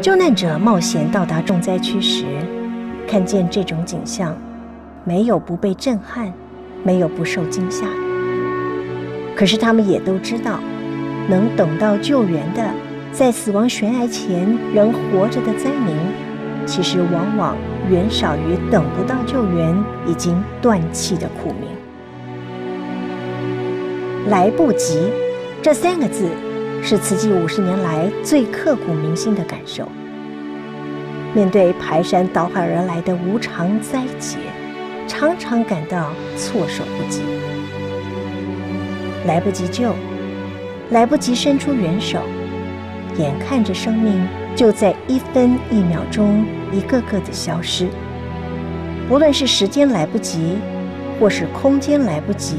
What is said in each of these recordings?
救难者冒险到达重灾区时，看见这种景象，没有不被震撼，没有不受惊吓。可是他们也都知道，能等到救援的，在死亡悬崖前仍活着的灾民，其实往往远少于等不到救援已经断气的苦民。 来不及，这三个字是慈济50年来最刻骨铭心的感受。面对排山倒海而来的无常灾劫，常常感到措手不及。来不及救，来不及伸出援手，眼看着生命就在一分一秒钟一个个的消失。无论是时间来不及，或是空间来不及。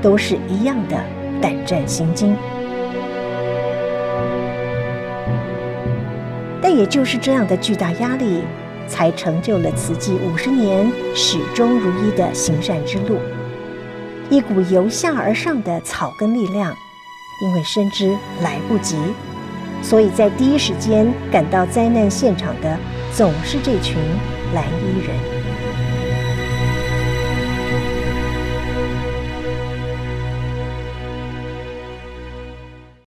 都是一样的胆战心惊，但也就是这样的巨大压力，才成就了慈济50年始终如一的行善之路。一股由下而上的草根力量，因为深知来不及，所以在第一时间赶到灾难现场的，总是这群蓝衣人。